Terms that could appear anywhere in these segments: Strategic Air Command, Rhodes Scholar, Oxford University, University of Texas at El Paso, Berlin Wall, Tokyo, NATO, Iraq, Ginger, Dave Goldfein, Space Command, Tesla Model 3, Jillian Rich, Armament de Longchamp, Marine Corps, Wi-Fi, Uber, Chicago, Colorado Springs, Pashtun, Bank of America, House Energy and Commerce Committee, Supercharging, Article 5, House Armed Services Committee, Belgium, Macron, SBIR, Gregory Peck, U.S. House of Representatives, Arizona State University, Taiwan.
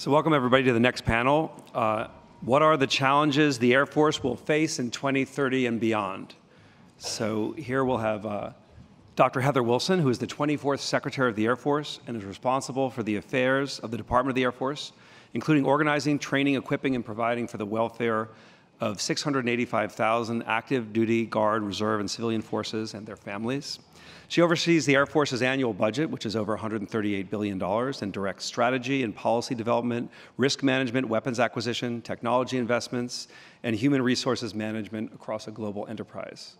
So welcome everybody to the next panel. What are the challenges the Air Force will face in 2030 and beyond? So here we'll have Dr. Heather Wilson, who is the 24th Secretary of the Air Force and is responsible for the affairs of the Department of the Air Force, including organizing, training, equipping, and providing for the welfare of 685,000 active duty, guard, reserve, and civilian forces and their families. She oversees the Air Force's annual budget, which is over $138 billion, and directs strategy and policy development, risk management, weapons acquisition, technology investments, and human resources management across a global enterprise.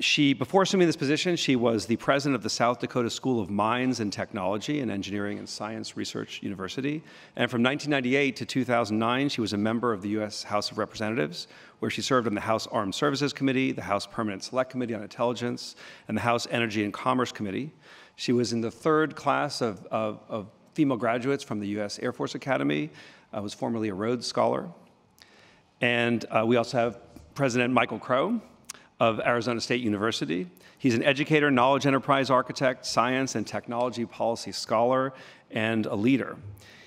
She, before assuming this position, she was the president of the South Dakota School of Mines and Technology and Engineering and Science Research University. And from 1998 to 2009, she was a member of the U.S. House of Representatives, where she served on the House Armed Services Committee, the House Permanent Select Committee on Intelligence, and the House Energy and Commerce Committee. She was in the third class of female graduates from the U.S. Air Force Academy, was formerly a Rhodes Scholar. And we also have President Michael Crow of Arizona State University. He's an educator, knowledge enterprise architect, science and technology policy scholar, and a leader.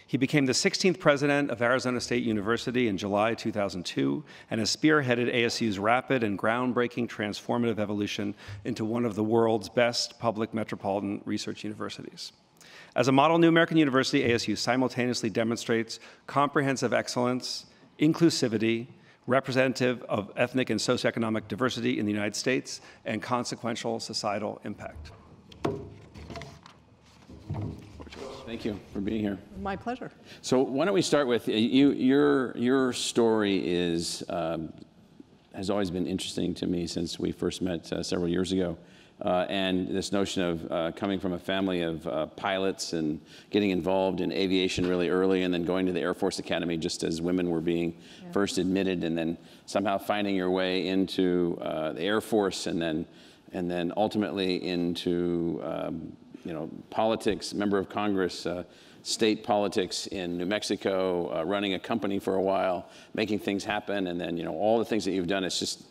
He became the 16th president of Arizona State University in July 2002 and has spearheaded ASU's rapid and groundbreaking transformative evolution into one of the world's best public metropolitan research universities. As a model New American University, ASU simultaneously demonstrates comprehensive excellence, inclusivity, representative of ethnic and socioeconomic diversity in the United States, and consequential societal impact. Thank you for being here. My pleasure. So why don't we start with, your story is, has always been interesting to me since we first met several years ago. And this notion of coming from a family of pilots and getting involved in aviation really early and then going to the Air Force Academy just as women were being first admitted, and then somehow finding your way into the Air Force, and then ultimately into you know, politics, member of Congress, state politics in New Mexico, running a company for a while, making things happen, and then, you know, all the things that you've done. It's just,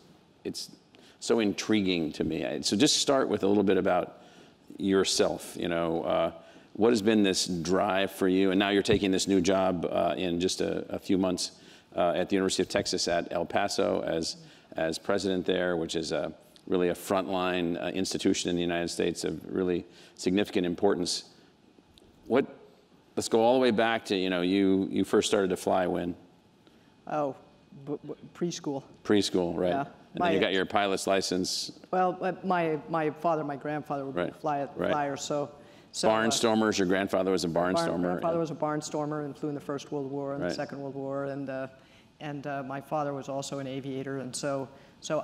it's so intriguing to me. So just start with a little bit about yourself. You know, what has been this drive for you? And now you're taking this new job in just a few months at the University of Texas at El Paso as president there, which is really a frontline institution in the United States of really significant importance. What? Let's go all the way back to, you know, you first started to fly when? Oh, preschool. Preschool, right? Yeah. And then you got your pilot's license. Well, my father, my grandfather were both flyers, so barnstormers. Your grandfather was a barnstormer. My grandfather was a barnstormer and flew in the First World War and the Second World War, and my father was also an aviator, and so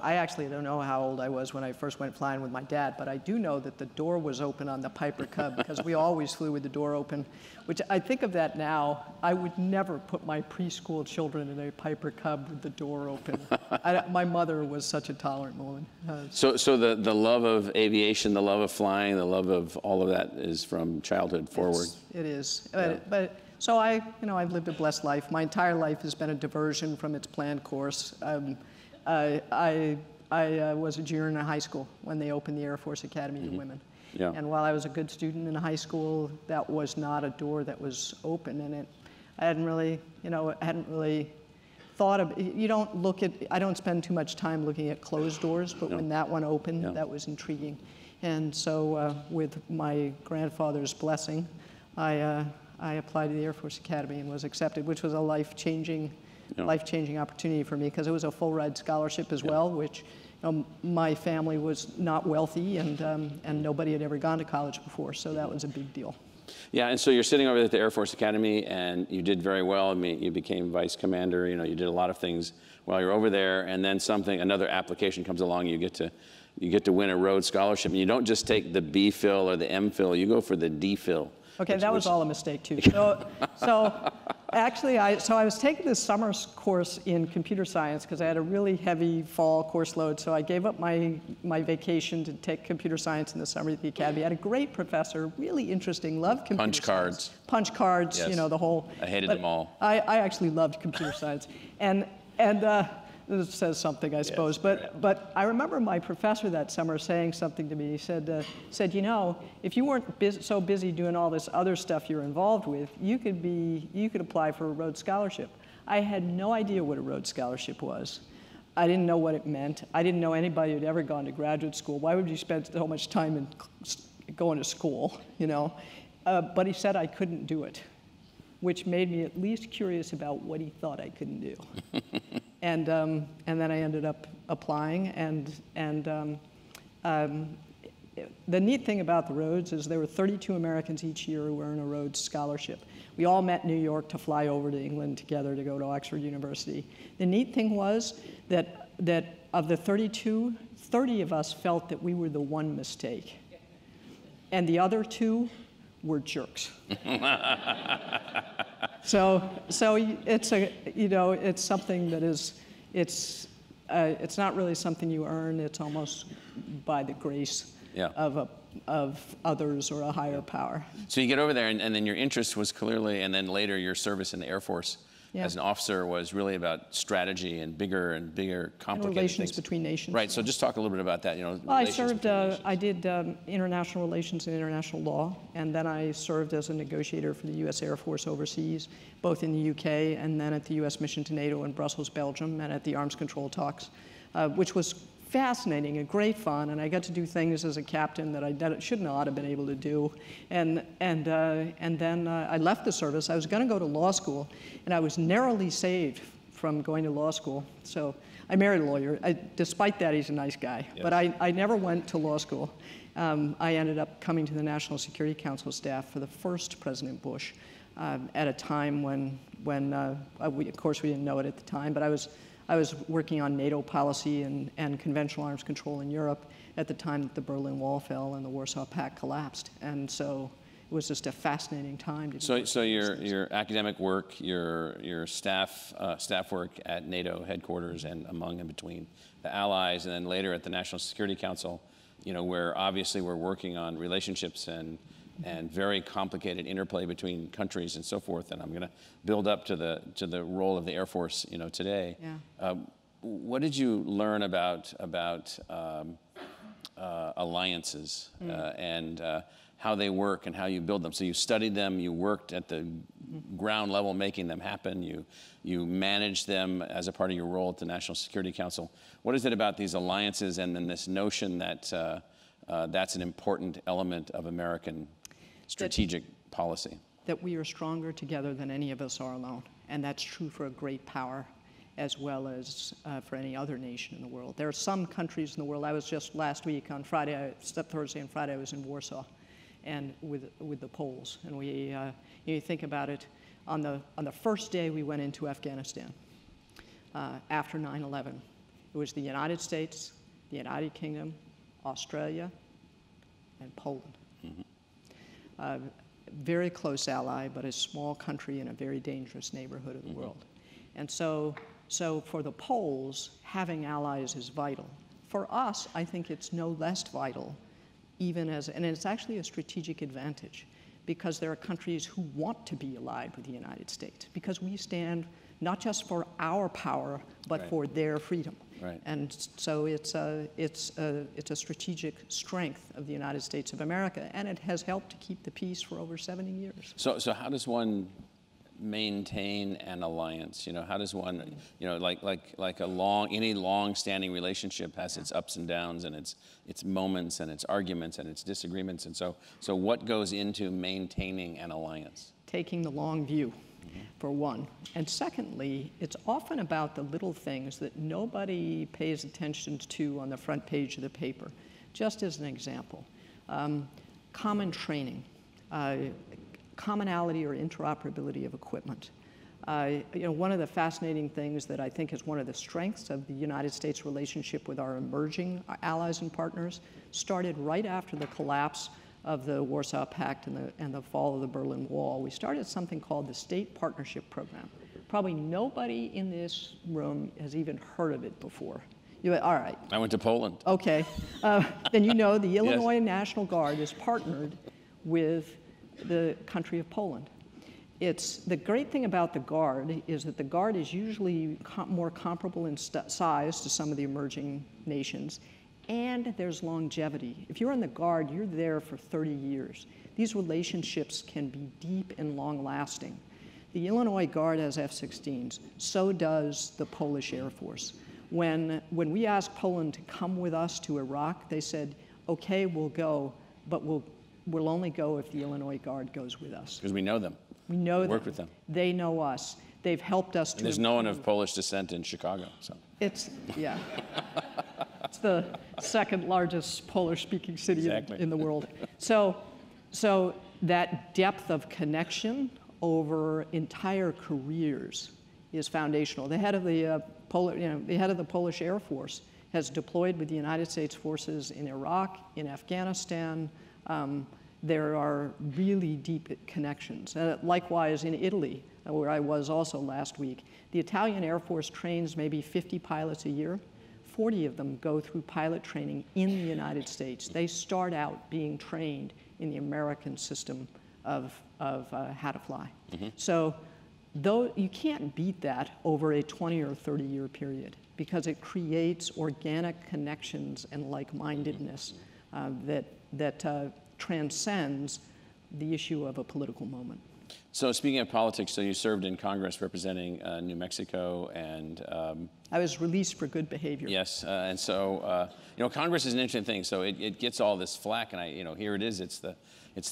I actually don't know how old I was when I first went flying with my dad, but I do know that the door was open on the Piper Cub because we always flew with the door open, which I think of that now. I would never put my preschool children in a Piper Cub with the door open. My mother was such a tolerant woman. So the love of aviation, the love of flying, the love of all of that is from childhood forward. It is. Yeah. So I've lived a blessed life. My entire life has been a diversion from its planned course. I was a junior in high school when they opened the Air Force Academy to women. Yeah. And while I was a good student in high school, that was not a door that was open, and I hadn't really thought of. I don't spend too much time looking at closed doors, but when that one opened, that was intriguing. And so with my grandfather's blessing, I applied to the Air Force Academy and was accepted, which was a life-changing opportunity for me because it was a full-ride scholarship as well, which my family was not wealthy, and nobody had ever gone to college before, so that was a big deal. Yeah, and so you're sitting over at the Air Force Academy, and you did very well. I mean, you became vice commander. You know, you did a lot of things while you're over there, and then another application comes along. You get to win a Rhodes Scholarship, and you don't just take the B Phil or the M Phil. You go for the D Phil. Okay, that was all a mistake too. So actually, I was taking this summer course in computer science because I had a really heavy fall course load. So I gave up my vacation to take computer science in the summer at the academy. I had a great professor, really interesting, loved computer science. Punch cards, yes. You know, the whole. I hated them all. I actually loved computer science, and This says something, I suppose. Yes, but I remember my professor that summer saying something to me. He said, you know, if you weren't so busy doing all this other stuff you're involved with, you could apply for a Rhodes Scholarship. I had no idea what a Rhodes Scholarship was. I didn't know what it meant. I didn't know anybody who'd ever gone to graduate school. Why would you spend so much time in going to school, you know? But he said I couldn't do it, which made me at least curious about what he thought I couldn't do. And then I ended up applying. And the neat thing about the Rhodes is there were 32 Americans each year who earned a Rhodes Scholarship. We all met in New York to fly over to England together to go to Oxford University. The neat thing was that of the 32, 30 of us felt that we were the one mistake. And the other two were jerks. So it's a, you know, it's something that is, it's not really something you earn. It's almost by the grace of others or a higher power. So you get over there, and then your interest was clearly, and then later your service in the Air Force as an officer was really about strategy and bigger, complicated relations between nations. Right. So just talk a little bit about that. You know, well, I served. I did international relations and international law, and then I served as a negotiator for the U.S. Air Force overseas, both in the U.K. and then at the U.S. mission to NATO in Brussels, Belgium, and at the arms control talks, which was fascinating and great fun. And I got to do things as a captain that I should not have been able to do. And then I left the service. I was going to go to law school, and I was narrowly saved from going to law school. So I married a lawyer. Despite that, he's a nice guy. Yes. But I never went to law school. I ended up coming to the National Security Council staff for the first President Bush at a time when of course, we didn't know it at the time, but I was working on NATO policy and conventional arms control in Europe at the time that the Berlin Wall fell and the Warsaw Pact collapsed. And so it was just a fascinating time. So your academic work, your staff work at NATO headquarters and among and between the allies, and then later at the National Security Council, you know, where obviously we're working on relationships and very complicated interplay between countries and so forth, and I'm going to build up to the role of the Air Force, you know, today. Yeah. What did you learn about alliances and how they work and how you build them? So you studied them, you worked at the ground level making them happen, you managed them as a part of your role at the National Security Council. What is it about these alliances and then this notion that that's an important element of American strategic policy? That we are stronger together than any of us are alone. And that's true for a great power as well as for any other nation in the world. There are some countries in the world. I was just last week on Friday, Thursday and Friday, I was in Warsaw and with the Poles. And we, you think about it, on the first day we went into Afghanistan after 9/11. It was the United States, the United Kingdom, Australia, and Poland. Very close ally, but a small country in a very dangerous neighborhood of the world. And so for the Poles, having allies is vital. For us, I think it's no less vital, and it's actually a strategic advantage, because there are countries who want to be allied with the United States, because we stand not just for our power, but for their freedom. Right. And so it's a strategic strength of the United States of America, and it has helped to keep the peace for over 70 years. So how does one maintain an alliance? You know, how does one, you know, like any long-standing relationship has its ups and downs, and its moments, and its arguments, and its disagreements, and so what goes into maintaining an alliance? Taking the long view. For one. And secondly, it's often about the little things that nobody pays attention to on the front page of the paper. Just as an example, common training, commonality or interoperability of equipment. You know, one of the fascinating things that I think is one of the strengths of the United States relationship with our emerging allies and partners started right after the collapse of the Warsaw Pact and the fall of the Berlin Wall. We started something called the State Partnership Program. Probably nobody in this room has even heard of it before. You went, all right. I went to Poland. Okay. Then you know the Illinois National Guard is partnered with the country of Poland. It's the great thing about the Guard is that the Guard is usually more comparable in size to some of the emerging nations, and there's longevity. If you're in the Guard, you're there for 30 years. These relationships can be deep and long-lasting. The Illinois Guard has F-16s. So does the Polish Air Force. When we asked Poland to come with us to Iraq, they said, okay, we'll go, but we'll only go if the Illinois Guard goes with us. Because we know them. We know them. Worked with them. They know us. They've helped us. And there's no one of Polish descent in Chicago. So. It's, yeah. It's the second largest Polish-speaking city in the world. So that depth of connection over entire careers is foundational. The head of the Polish Air Force has deployed with the United States forces in Iraq, in Afghanistan. There are really deep connections. Likewise, in Italy, where I was also last week, the Italian Air Force trains maybe 50 pilots a year. 40 of them go through pilot training in the United States. They start out being trained in the American system of how to fly. Mm-hmm. So though you can't beat that over a 20 or 30 year period, because it creates organic connections and like-mindedness that transcends the issue of a political moment. So speaking of politics, so you served in Congress representing New Mexico and... I was released for good behavior. Yes, and so, Congress is an interesting thing. So it gets all this flack, and here it is. It's the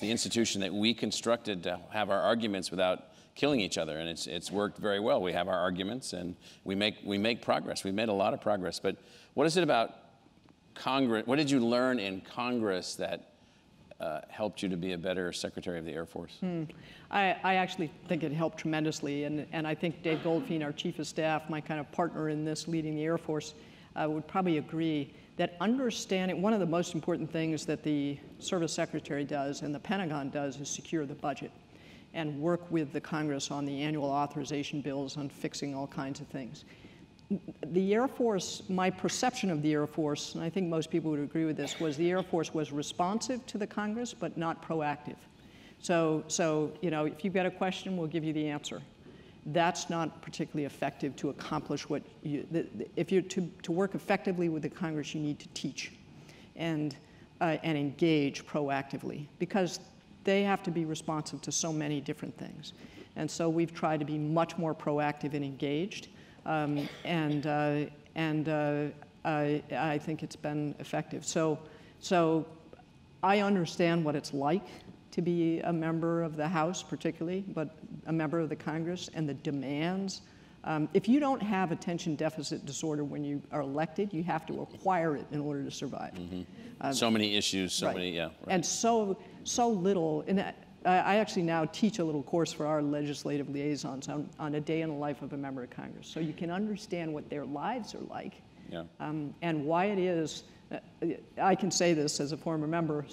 institution that we constructed to have our arguments without killing each other, and it's worked very well. We have our arguments, and we make progress. We've made a lot of progress. But what is it about Congress? What did you learn in Congress that helped you to be a better Secretary of the Air Force? I actually think it helped tremendously, and I think Dave Goldfein, our Chief of Staff, my kind of partner in this leading the Air Force, would probably agree that understanding, one of the most important things that the Service Secretary does and the Pentagon does is secure the budget and work with the Congress on the annual authorization bills, on fixing all kinds of things. The Air Force, my perception of the Air Force, and I think most people would agree with this, was the Air Force was responsive to the Congress, but not proactive. So if you've got a question, we'll give you the answer. That's not particularly effective to accomplish what you, if you're to work effectively with the Congress, you need to teach and engage proactively, because they have to be responsive to so many different things. And so we've tried to be much more proactive and engaged. I think it's been effective. So I understand what it's like to be a member of the House, particularly, but a member of the Congress, and the demands. If you don't have attention deficit disorder when you are elected, you have to acquire it in order to survive. Mm-hmm. So many issues, so right. many, yeah. Right. And so little. And I actually now teach a little course for our legislative liaisons on a day in the life of a member of Congress, so you can understand what their lives are like, yeah. And why it is. I can say this as a former member.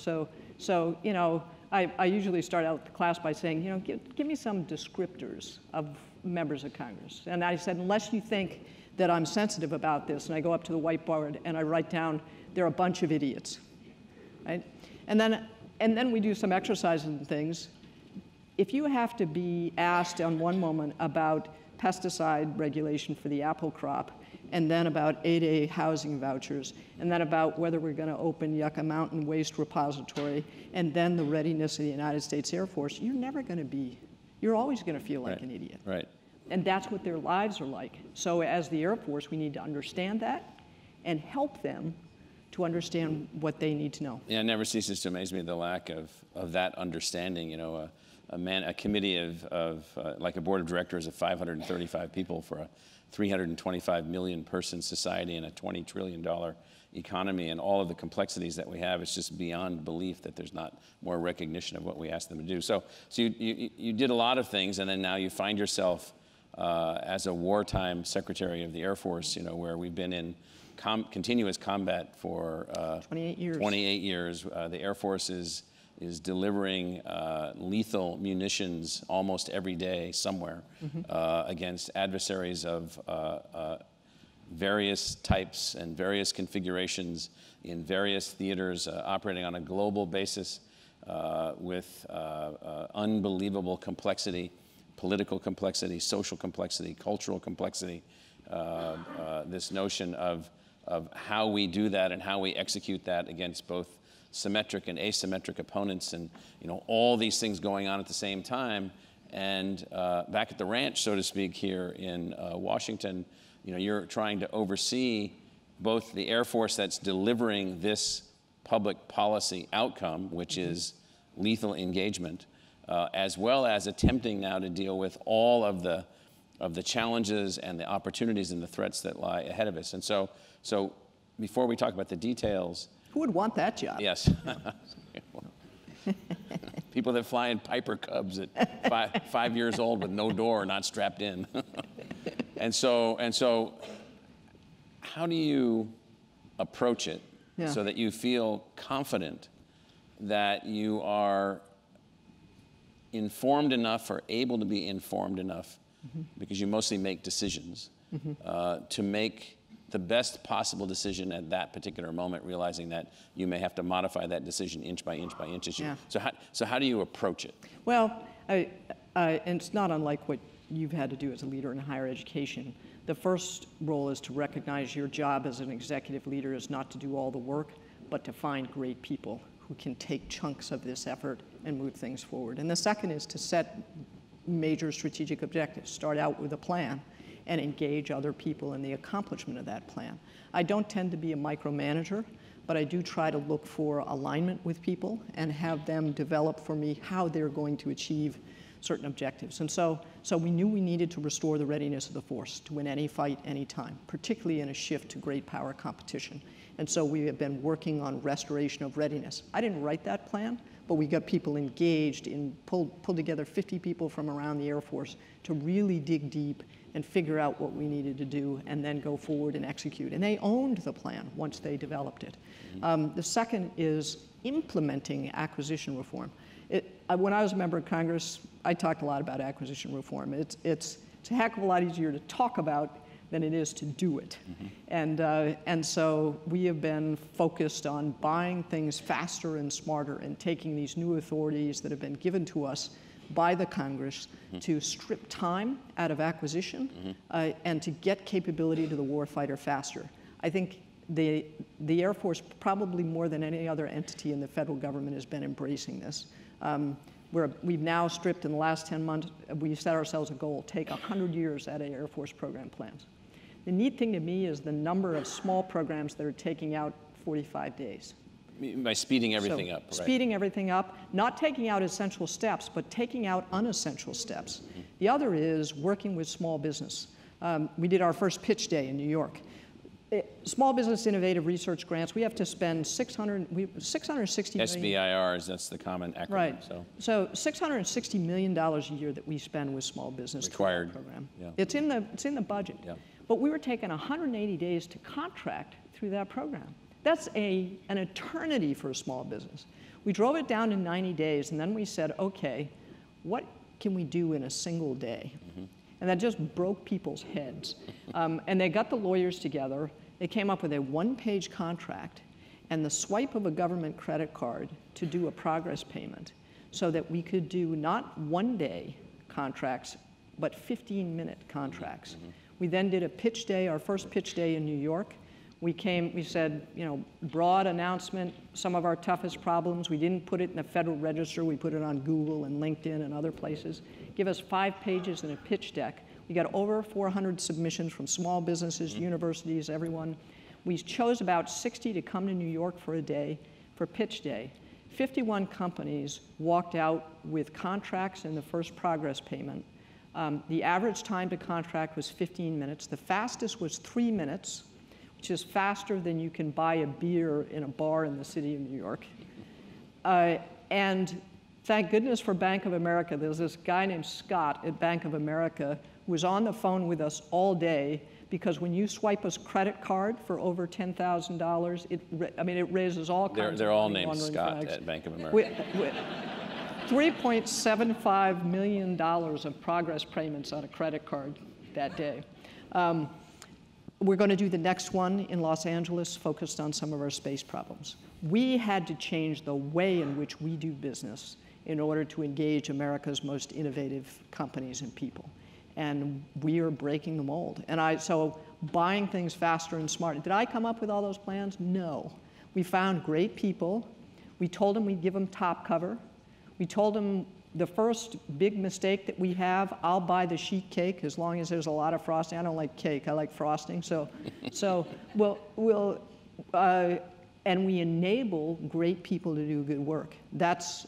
I usually start out the class by saying, give me some descriptors of members of Congress. And I said, unless you think that I'm sensitive about this, and I go up to the whiteboard and I write down, they're a bunch of idiots, right? And then we do some exercises and things. If you have to be asked on one moment about pesticide regulation for the apple crop, and then about 8A housing vouchers, and then about whether we're going to open Yucca Mountain Waste Repository, and then the readiness of the United States Air Force, you're always going to feel like an idiot. Right. And that's what their lives are like. So as the Air Force, we need to understand that and help them to understand what they need to know. Yeah, it never ceases to amaze me, the lack of that understanding. A committee of like a board of directors of 535 people for a 325 million person society and a $20 trillion economy, and all of the complexities that we have. It's just beyond belief that there's not more recognition of what we ask them to do. So you did a lot of things, and then now you find yourself as a wartime Secretary of the Air Force, where we've been in continuous combat for 28 years. The Air Force is delivering lethal munitions almost every day somewhere, mm-hmm. Against adversaries of various types and various configurations in various theaters, operating on a global basis with unbelievable complexity. political complexity, social complexity, cultural complexity, this notion of how we do that and how we execute that against both symmetric and asymmetric opponents, and all these things going on at the same time. And back at the ranch, so to speak, here in Washington, you're trying to oversee both the Air Force that's delivering this public policy outcome, which is lethal engagement, as well as attempting now to deal with all of the challenges and the opportunities and the threats that lie ahead of us. And so before we talk about the details. Who would want that job? Yes. People that fly in Piper Cubs at five years old with no door, not strapped in. And so how do you approach it so that you feel confident that you are informed enough or able to be informed enough, because you mostly make decisions, to make the best possible decision at that particular moment, realizing that you may have to modify that decision inch by inch by inch. So how do you approach it? Well, and it's not unlike what you've had to do as a leader in higher education. The first role is to recognize your job as an executive leader is not to do all the work, but to find great people who can take chunks of this effort and move things forward. And the second is to set major strategic objectives, start out with a plan, and engage other people in the accomplishment of that plan. I don't tend to be a micromanager, but I do try to look for alignment with people and have them develop for me how they're going to achieve certain objectives. And so we knew we needed to restore the readiness of the force to win any fight, any time, particularly in a shift to great power competition. And so we have been working on restoration of readiness. I didn't write that plan, but we got people engaged in, pulled together 50 people from around the Air Force to really dig deep and figure out what we needed to do and then go forward and execute. And they owned the plan once they developed it. The second is implementing acquisition reform. When I was a member of Congress, I talked a lot about acquisition reform. It's a heck of a lot easier to talk about than it is to do it. And so we have been focused on buying things faster and smarter and taking these new authorities that have been given to us by the Congress to strip time out of acquisition and to get capability to the warfighter faster. I think the Air Force, probably more than any other entity in the federal government, has been embracing this. We've now stripped, in the last 10 months, we've set ourselves a goal, take 100 years out of Air Force program plans. The neat thing to me is the number of small programs that are taking out 45 days. By speeding everything up, right? Speeding everything up, not taking out essential steps, but taking out unessential steps. The other is working with small business. We did our first pitch day in New York. Small business innovative research grants, we have to spend $660 million. SBIRs, that's the common acronym. Right. So $660 million a year that we spend with small business. Required. Program. Yeah. It's in the budget. Yeah. But we were taking 180 days to contract through that program. That's an eternity for a small business. We drove it down to 90 days, and then we said, okay, what can we do in a single day? And that just broke people's heads. And they got the lawyers together. They came up with a one-page contract and the swipe of a government credit card to do a progress payment so that we could do not one-day contracts, but 15-minute contracts. We then did a pitch day, our first pitch day in New York. We said, broad announcement, some of our toughest problems. We didn't put it in the Federal Register. We put it on Google and LinkedIn and other places. Give us 5 pages and a pitch deck. We got over 400 submissions from small businesses, universities, everyone. We chose about 60 to come to New York for a day, for pitch day. 51 companies walked out with contracts and the first progress payment. The average time to contract was 15 minutes. The fastest was 3 minutes. Which is faster than you can buy a beer in a bar in the city of New York. And thank goodness for Bank of America. There's this guy named Scott at Bank of America who was on the phone with us all day, because when you swipe a credit card for over $10,000, it raises all kinds of— They're all named Scott bags. At Bank of America. With $3.75 million of progress payments on a credit card that day. We're going to do the next one in Los Angeles, focused on some of our space problems. We had to change the way in which we do business in order to engage America's most innovative companies and people. And we are breaking the mold. And so buying things faster and smarter. Did I come up with all those plans? No. We found great people. We told them we'd give them top cover. We told them the first big mistake that we have, I'll buy the sheet cake as long as there's a lot of frosting. I don't like cake, I like frosting. So and we enable great people to do good work.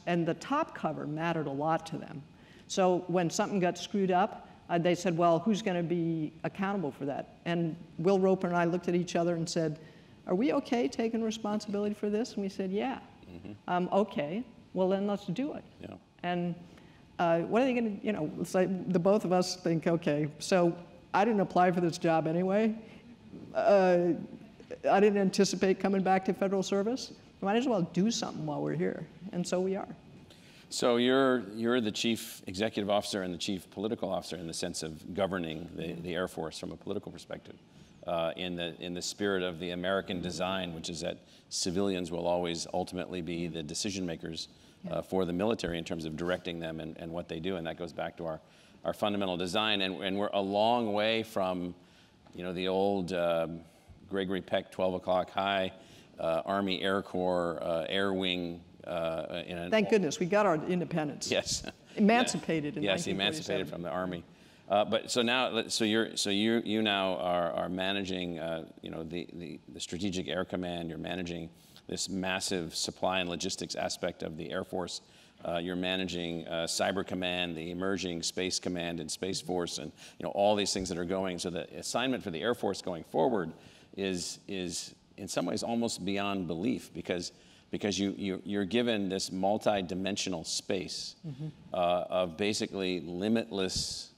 And the top cover mattered a lot to them. So when something got screwed up, they said, well, who's going to be accountable for that? And Will Roper and I looked at each other and said, are we okay taking responsibility for this? And we said, yeah. Mm-hmm. Okay, well then let's do it. Yeah. And what are they going to, it's like the both of us think, okay, so I didn't apply for this job anyway. I didn't anticipate coming back to federal service. Might as well do something while we're here. And so we are. So you're the chief executive officer and the chief political officer in the sense of governing the Air Force from a political perspective, in the spirit of the American design, which is that civilians will always ultimately be the decision makers for the military in terms of directing them and what they do. And that goes back to our fundamental design. And we're a long way from the old Gregory Peck 12 o'clock high Army Air Corps Air Wing. Thank goodness we got our independence. Yes, emancipated. In yes, emancipated from the Army. But so now, you now are managing, the Strategic Air Command. You're managing this massive supply and logistics aspect of the Air Force. You're managing Cyber Command, the emerging Space Command, and Space Force, and all these things that are going. So the assignment for the Air Force going forward is in some ways almost beyond belief because you're given this multi-dimensional space of basically limitless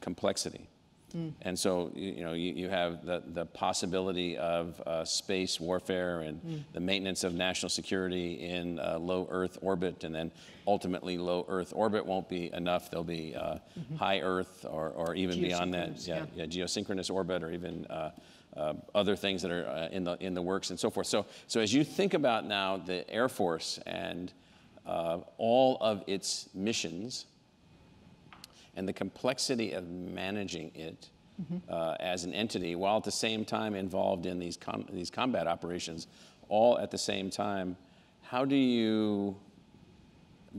complexity. Mm. And so you have the possibility of space warfare and the maintenance of national security in low Earth orbit, and then ultimately low Earth orbit won't be enough. There'll be high Earth or even beyond that, geosynchronous orbit, or even other things that are in the works and so forth. So as you think about now the Air Force and all of its missions, and the complexity of managing it as an entity, while at the same time involved in these combat operations, all at the same time, how do you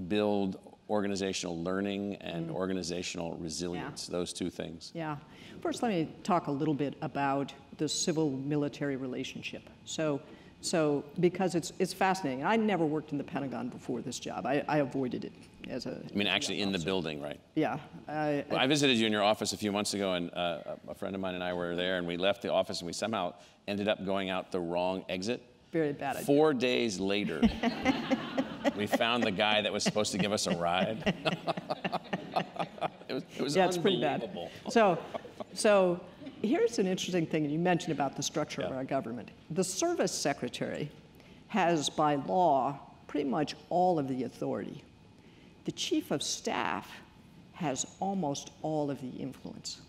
build organizational learning and organizational resilience, those two things? Yeah. First, let me talk a little bit about the civil-military relationship. So because it's fascinating. I never worked in the Pentagon before this job. I avoided it as a... I mean, actually in the building, right? Yeah. I visited you in your office a few months ago, and a friend of mine and I were there, and we left the office, and we somehow ended up going out the wrong exit. Very bad idea. 4 days later, we found the guy that was supposed to give us a ride. It was yeah, it's pretty bad. So here's an interesting thing, and you mentioned about the structure of our government. The service secretary has, by law, pretty much all of the authority. The chief of staff has almost all of the influence.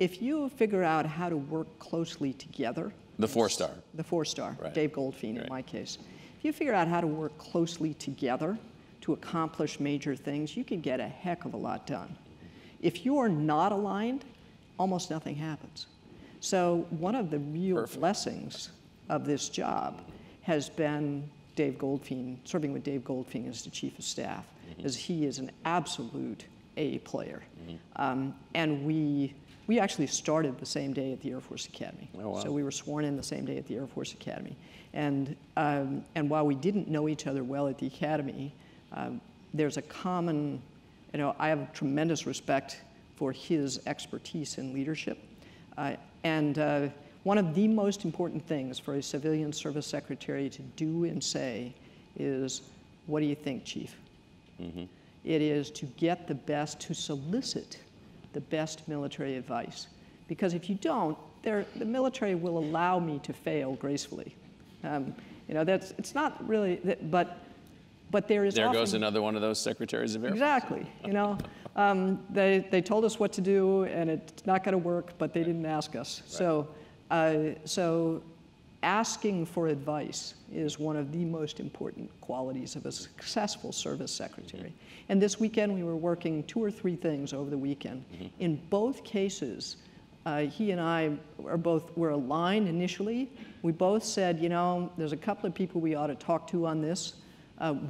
If you figure out how to work closely together... The four-star. The four-star, right. Dave Goldfein in my case. If you figure out how to work closely together to accomplish major things, you can get a heck of a lot done. If you are not aligned, almost nothing happens. So one of the real blessings of this job has been Dave Goldfein, serving with Dave Goldfein as the chief of staff, as he is an absolute A player. And we actually started the same day at the Air Force Academy. Oh, wow. So we were sworn in the same day at the Air Force Academy. And while we didn't know each other well at the Academy, there's a common, I have tremendous respect for his expertise in leadership. One of the most important things for a civilian service secretary to do and say is, what do you think, Chief? It is to get the best, to solicit the best military advice. Because if you don't, the military will allow me to fail gracefully. It's not really, but there is often... There goes another one of those secretaries of Air Force. Exactly, they told us what to do, and it's not going to work, but they didn't ask us. So Asking for advice is one of the most important qualities of a successful service secretary. Mm-hmm. And this weekend, we were working two or three things over the weekend. Mm-hmm. In both cases, he and I were aligned initially. We both said, you know, there's a couple of people we ought to talk to on this.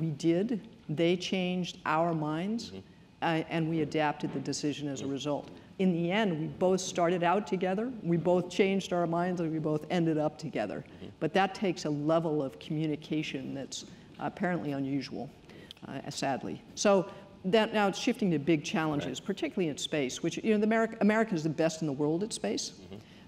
We did. They changed our minds, mm-hmm. And we adapted the decision as a result. In the end, we both started out together, we both changed our minds, and we both ended up together. Mm-hmm. But that takes a level of communication that's apparently unusual, sadly. So that, now it's shifting to big challenges, right, particularly in space, which, you know, America is the best in the world at space,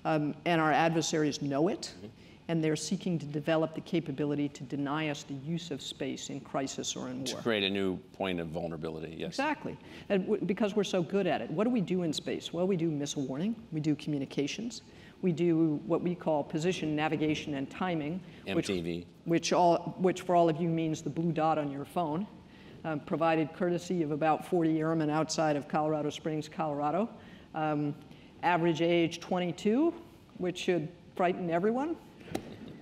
mm-hmm. And our adversaries know it, mm-hmm. and they're seeking to develop the capability to deny us the use of space in crisis or in war. To create a new point of vulnerability, yes. Exactly, and because we're so good at it. What do we do in space? Well, we do missile warning, we do communications, we do what we call position, navigation, and timing. MTV. Which for all of you means the blue dot on your phone, provided courtesy of about 40 airmen outside of Colorado Springs, Colorado. Average age 22, which should frighten everyone.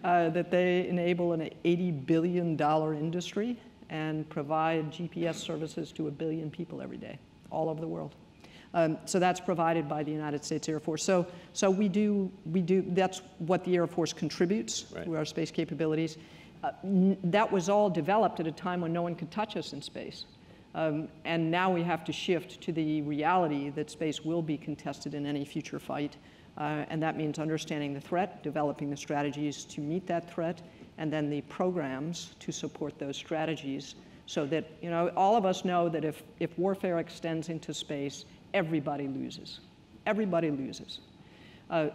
That they enable an $80 billion industry and provide GPS services to 1 billion people every day, all over the world. So that's provided by the United States Air Force. So we do. That's what the Air Force contributes, right, to our space capabilities. That was all developed at a time when no one could touch us in space. And now we have to shift to the reality that space will be contested in any future fight. And that means understanding the threat, developing the strategies to meet that threat, and then the programs to support those strategies so that, you know, all of us know that if warfare extends into space, everybody loses. Everybody loses.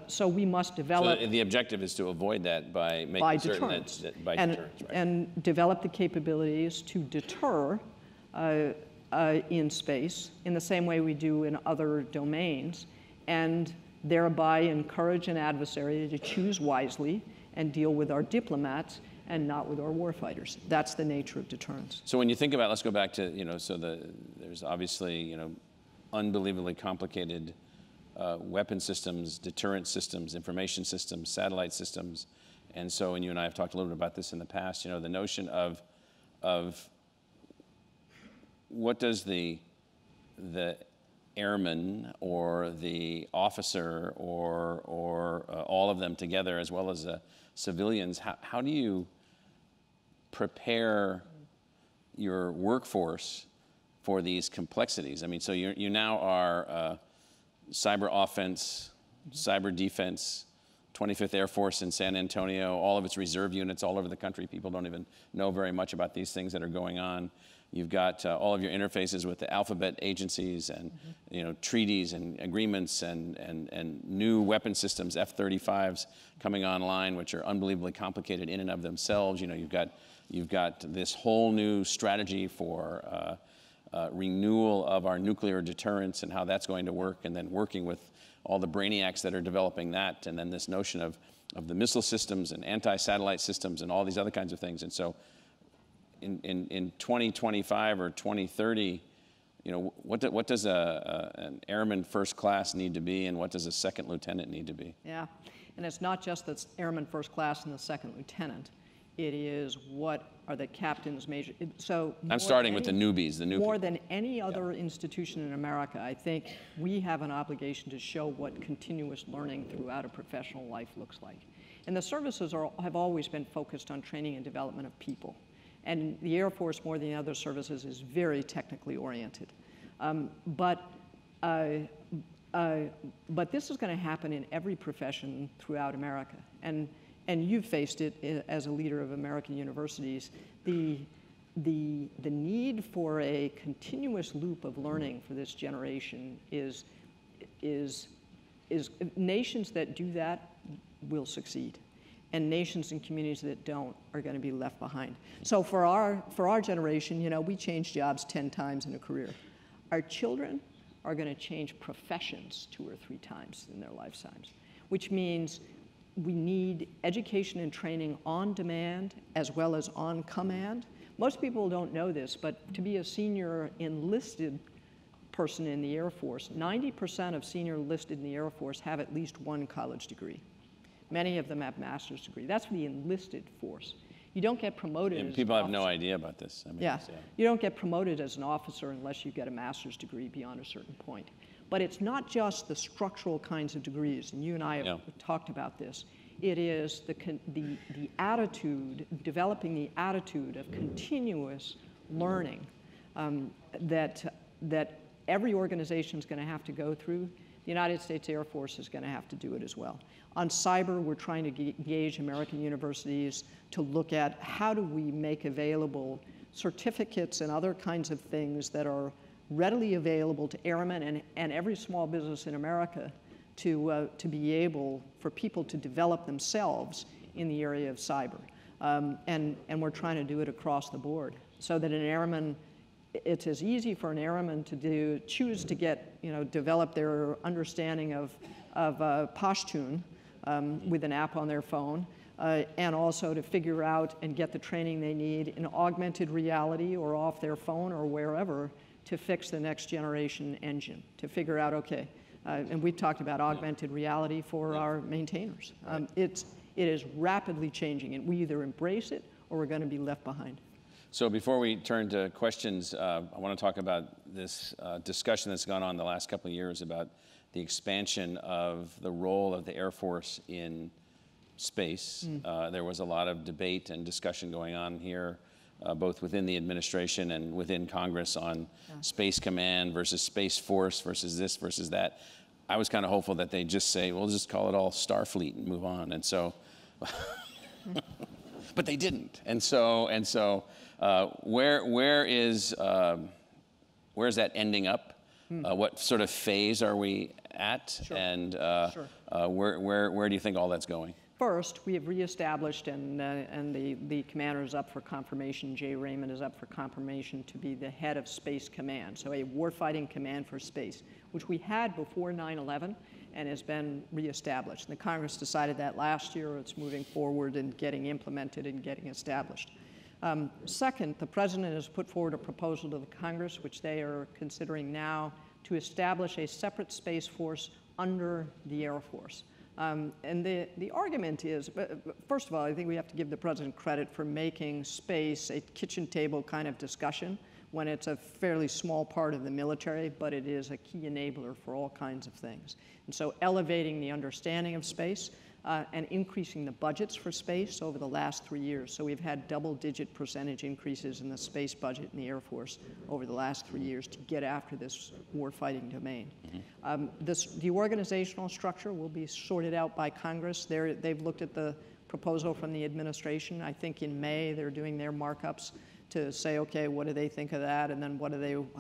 So we must develop. So the objective is to avoid that by making certain that by deterrence. Right? And develop the capabilities to deter in space in the same way we do in other domains, and thereby encourage an adversary to choose wisely and deal with our diplomats and not with our warfighters. That's the nature of deterrence. So when you think about, let's go back to, you know, so there's obviously, you know, unbelievably complicated weapon systems, deterrent systems, information systems, satellite systems. And so, and you and I have talked a little bit about this in the past, you know, the notion of what does the airman or the officer or all of them together, as well as civilians, how do you prepare your workforce for these complexities? I mean, so you now are cyber offense, mm-hmm. cyber defense, 25th Air Force in San Antonio, all of its reserve units all over the country. People don't even know very much about these things that are going on. You've got all of your interfaces with the alphabet agencies and, mm-hmm. you know, treaties and agreements and new weapon systems, F-35s coming online, which are unbelievably complicated in and of themselves. You know, you've got this whole new strategy for renewal of our nuclear deterrence and how that's going to work, and then working with all the brainiacs that are developing that, and then this notion of the missile systems and anti-satellite systems and all these other kinds of things. And so, in 2025 or 2030, you know, what does an airman first class need to be, and what does a second lieutenant need to be? Yeah, and it's not just the airman first class and the second lieutenant. It is what are the captain's major. So I'm starting with the newbies. More than any other, yeah, institution in America, I think we have an obligation to show what continuous learning throughout a professional life looks like. And the services have always been focused on training and development of people. And the Air Force, more than other services, is very technically oriented. But this is going to happen in every profession throughout America. And you've faced it as a leader of American universities, the need for a continuous loop of learning for this generation is nations that do that will succeed. And nations and communities that don't are going to be left behind. So for our generation, you know, we change jobs 10 times in a career. Our children are going to change professions 2 or 3 times in their lifetimes, which means we need education and training on demand as well as on command. Most people don't know this, but to be a senior enlisted person in the Air Force, 90% of senior enlisted in the Air Force have at least one college degree. Many of them have master's degree. That's the enlisted force. You don't get promoted as an officer. People have no idea about this. I mean, yeah. So. You don't get promoted as an officer unless you get a master's degree beyond a certain point. But it's not just the structural kinds of degrees, and you and I have talked about this. It is the attitude, developing the attitude of continuous learning that every organization is going to have to go through. The United States Air Force is going to have to do it as well. On cyber, we're trying to engage American universities to look at how do we make available certificates and other kinds of things that are readily available to airmen and every small business in America to be able for people to develop themselves in the area of cyber. And we're trying to do it across the board so that an airman, it's as easy for an airman to choose to get, develop their understanding of Pashtun with an app on their phone, and also to figure out and get the training they need in augmented reality or off their phone or wherever to fix the next generation engine, to figure out, okay, and we've talked about augmented reality for our maintainers. It is rapidly changing, and we either embrace it or we're going to be left behind. So before we turn to questions, I want to talk about this discussion that's gone on the last couple of years about the expansion of the role of the Air Force in space. There was a lot of debate and discussion going on here, both within the administration and within Congress on Space Command versus Space Force versus this versus that. I was kind of hopeful that they'd just say, we'll just call it all Starfleet and move on. And so, but they didn't. And so. Where is that ending up? What sort of phase are we at? Sure. And where do you think all that's going? First, we have reestablished, and the commander is up for confirmation, Jay Raymond is up for confirmation to be the head of Space Command, so a warfighting command for space, which we had before 9/11 and has been reestablished. And the Congress decided that last year. It's moving forward and getting implemented and getting established. Second, the president has put forward a proposal to the Congress, which they are considering now, to establish a separate Space Force under the Air Force. And the argument is, first of all, I think we have to give the president credit for making space a kitchen table kind of discussion when it's a fairly small part of the military, but it is a key enabler for all kinds of things. And so elevating the understanding of space, and increasing the budgets for space over the last 3 years. So we've had double-digit percentage increases in the space budget in the Air Force over the last 3 years to get after this warfighting domain. The organizational structure will be sorted out by Congress. They've looked at the proposal from the administration. I think in May they're doing their markups to say, okay, what do they think of that, and then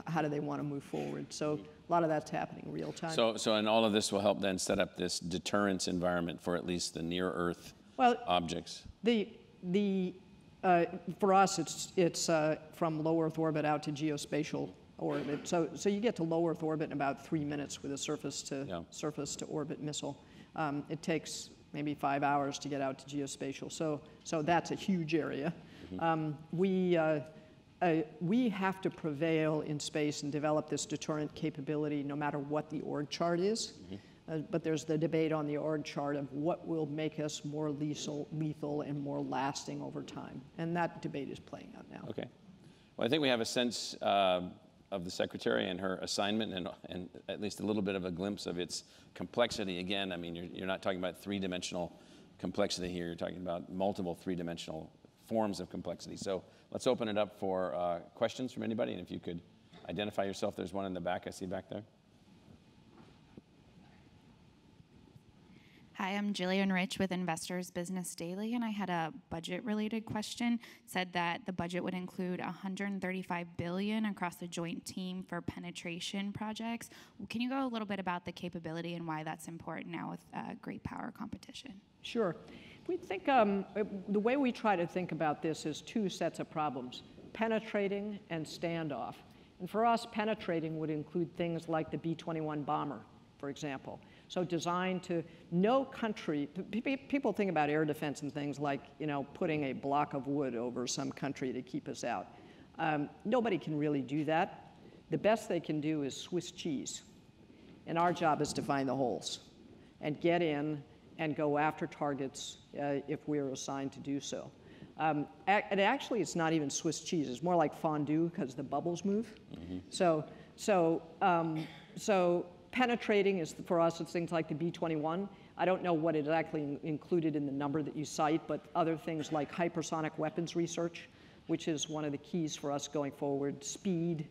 how do they want to move forward? So a lot of that's happening real time. So and all of this will help then set up this deterrence environment for at least the near Earth objects. For us, it's from low Earth orbit out to geospatial orbit. So you get to low Earth orbit in about 3 minutes with a surface to orbit missile. It takes maybe 5 hours to get out to geospatial. So that's a huge area. We have to prevail in space and develop this deterrent capability no matter what the org chart is. But there's the debate on the org chart of what will make us more lethal and more lasting over time. And that debate is playing out now. Okay. Well, I think we have a sense of the Secretary and her assignment and at least a little bit of a glimpse of its complexity. Again, I mean, you're not talking about three-dimensional complexity here. You're talking about multiple three-dimensional forms of complexity. So let's open it up for questions from anybody. And if you could identify yourself, there's one in the back. I see back there. Hi, I'm Jillian Rich with Investors Business Daily, and I had a budget-related question. It said that the budget would include $135 billion across the joint team for penetration projects. Can you go a little bit about the capability and why that's important now with great power competition? Sure. We think the way we try to think about this is two sets of problems, penetrating and standoff. And for us, penetrating would include things like the B-21 bomber, for example. So designed to no country, people think about air defense and things like, putting a block of wood over some country to keep us out. Nobody can really do that. The best they can do is Swiss cheese. And our job is to find the holes and get in and go after targets if we are assigned to do so. And actually, it's not even Swiss cheese. It's more like fondue because the bubbles move. Mm-hmm. So penetrating is, for us, it's things like the B-21. I don't know what exactly included in the number that you cite, but other things like hypersonic weapons research, which is one of the keys for us going forward. Speed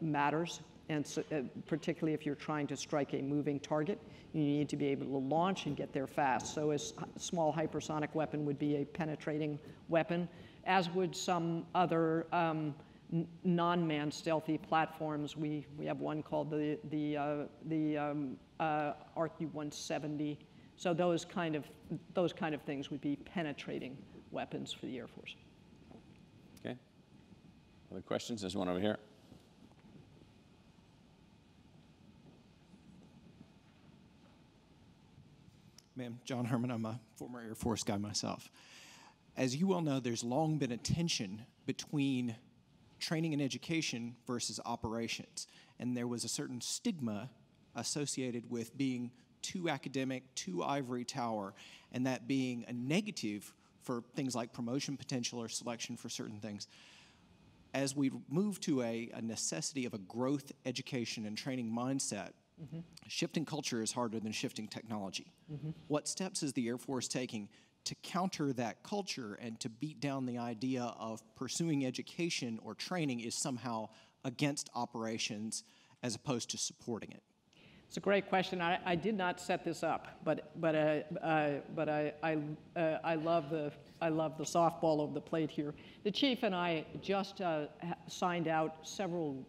matters, and so, particularly if you're trying to strike a moving target, you need to be able to launch and get there fast. So a small hypersonic weapon would be a penetrating weapon, as would some other non-manned stealthy platforms. We have one called the RQ-170. So those kind of things would be penetrating weapons for the Air Force. Okay. Other questions? There's one over here. Ma'am, John Herman. I'm a former Air Force guy myself. As you well know, there's long been a tension between training and education versus operations. And there was a certain stigma associated with being too academic, too ivory tower, and that being a negative for things like promotion potential or selection for certain things. As we move to a necessity of a growth education and training mindset, mm-hmm. shifting culture is harder than shifting technology. Mm-hmm. What steps is the Air Force taking to counter that culture and to beat down the idea of pursuing education or training is somehow against operations as opposed to supporting it? It's a great question. I did not set this up, but I love the softball over the plate here. The chief and I just signed out several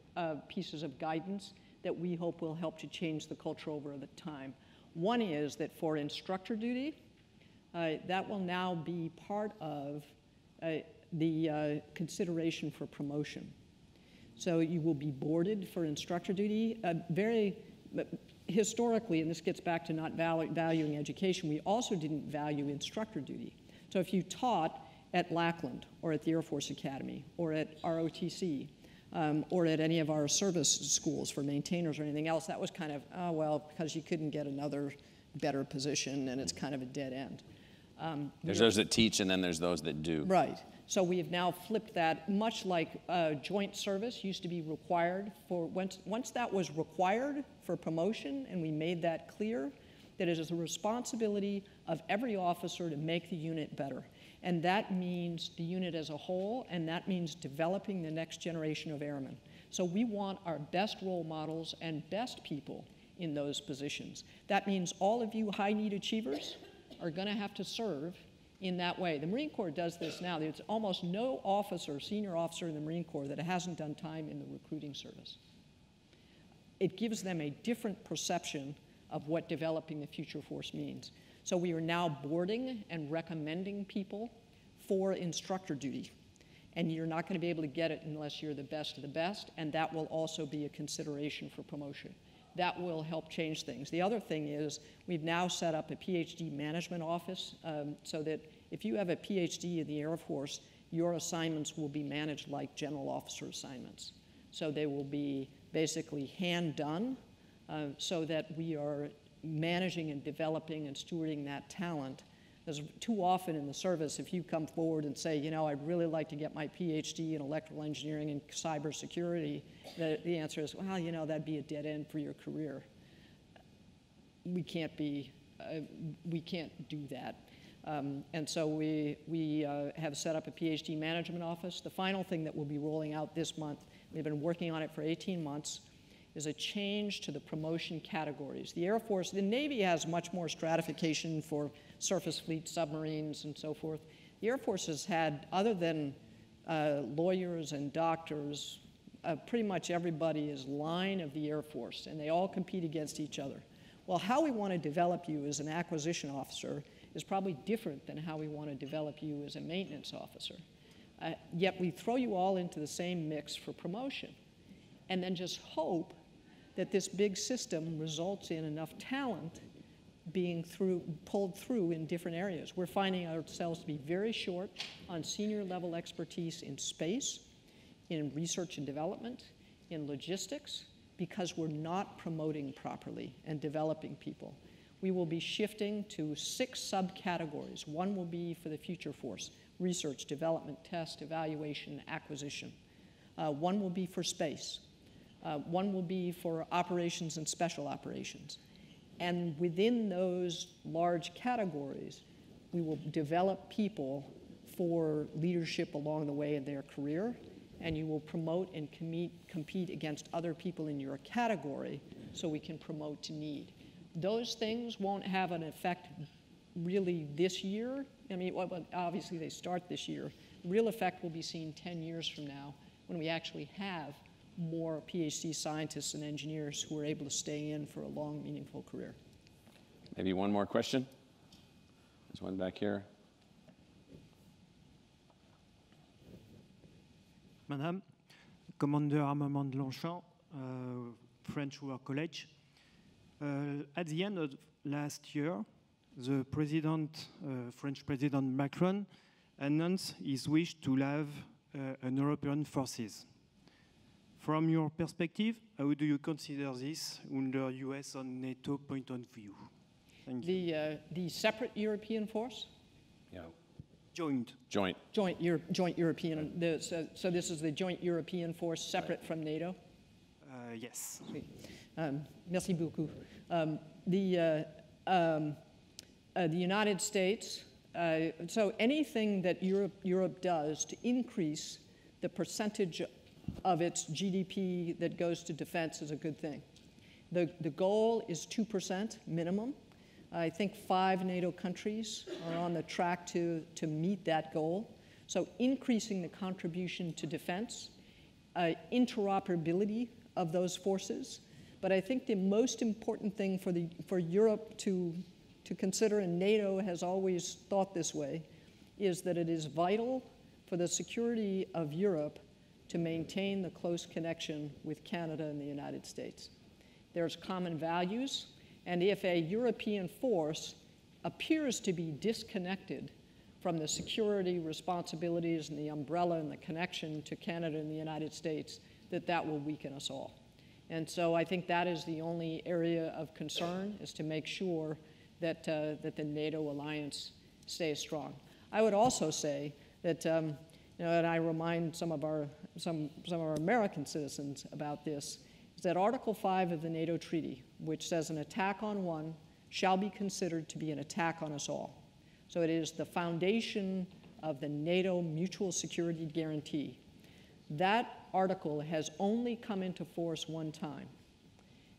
pieces of guidance that we hope will help to change the culture over the time. One is that for instructor duty, that will now be part of the consideration for promotion. So you will be boarded for instructor duty. Historically, and this gets back to not valuing education, we also didn't value instructor duty. So if you taught at Lackland or at the Air Force Academy or at ROTC or at any of our service schools for maintainers or anything else, that was kind of, oh, well, because you couldn't get another better position and it's kind of a dead end. There's those that teach and then there's those that do. Right. So we have now flipped that, much like joint service used to be required for, once that was required for promotion and we made that clear, that it is the responsibility of every officer to make the unit better. And that means the unit as a whole, and that means developing the next generation of airmen. So we want our best role models and best people in those positions. That means all of you high need achievers are gonna have to serve in that way. The Marine Corps does this now. There's almost no officer, senior officer in the Marine Corps that hasn't done time in the recruiting service. It gives them a different perception of what developing the future force means. So we are now boarding and recommending people for instructor duty. And you're not gonna be able to get it unless you're the best of the best, and that will also be a consideration for promotion. That will help change things. The other thing is we've now set up a PhD management office so that if you have a PhD in the Air Force, your assignments will be managed like general officer assignments. So they will be basically hand done so that we are managing and developing and stewarding that talent. Because too often in the service, if you come forward and say, you know, I'd really like to get my PhD in electrical engineering and cybersecurity, the answer is, well, you know, that'd be a dead end for your career. We can't do that. And so we have set up a PhD management office. The final thing that we'll be rolling out this month, we've been working on it for 18 months, is a change to the promotion categories. The Air Force, the Navy has much more stratification for surface fleet, submarines, and so forth. The Air Force has had, other than lawyers and doctors, pretty much everybody is line of the Air Force, and they all compete against each other. Well, how we want to develop you as an acquisition officer is probably different than how we want to develop you as a maintenance officer. Yet we throw you all into the same mix for promotion, and then just hope that this big system results in enough talent being pulled through in different areas. We're finding ourselves to be very short on senior level expertise in space, in research and development, in logistics, because we're not promoting properly and developing people. we will be shifting to 6 subcategories. One will be for the future force: research, development, test, evaluation, acquisition. One will be for space. One will be for operations and special operations. And within those large categories, we will develop people for leadership along the way in their career, and you will promote and compete against other people in your category so we can promote to need. Those things won't have an effect really this year. I mean, obviously they start this year. The real effect will be seen 10 years from now when we actually have more PhD scientists and engineers who are able to stay in for a long, meaningful career. Maybe one more question. There's one back here. Madame, Commander Armament de Longchamp, French War College. At the end of last year, the president, French President Macron, announced his wish to have an European forces. From your perspective, how do you consider this under US and NATO point of view? Thank you. The separate European force? Yeah. Joint European. Right. So this is the joint European force separate from NATO? Yes. Merci beaucoup. The United States, so anything that Europe does to increase the percentage of its GDP that goes to defense is a good thing. The goal is 2% minimum. I think 5 NATO countries are on the track to meet that goal. So increasing the contribution to defense, interoperability of those forces. But I think the most important thing for Europe to consider, and NATO has always thought this way, is that it is vital for the security of Europe to maintain the close connection with Canada and the United States. There's common values. And if a European force appears to be disconnected from the security responsibilities and the umbrella and the connection to Canada and the United States, that will weaken us all. And so I think that is the only area of concern, is to make sure that, that the NATO alliance stays strong. I would also say that, you know, and I remind some of our American citizens about this, is that Article 5 of the NATO Treaty, which says an attack on one shall be considered to be an attack on us all. So it is the foundation of the NATO mutual security guarantee. That article has only come into force one time,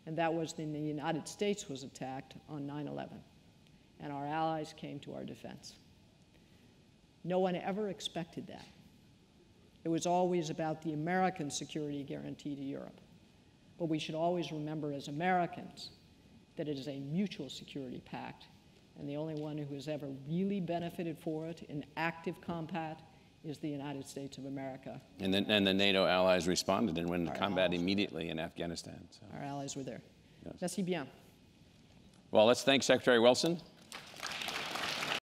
and that was when the United States was attacked on 9/11, and our allies came to our defense. No one ever expected that. It was always about the American security guarantee to Europe. But we should always remember as Americans that it is a mutual security pact, and the only one who has ever really benefited for it in active combat is the United States of America. And the NATO allies responded and went into combat immediately in Afghanistan. So. Our allies were there. Yes. Merci bien. Well, let's thank Secretary Wilson.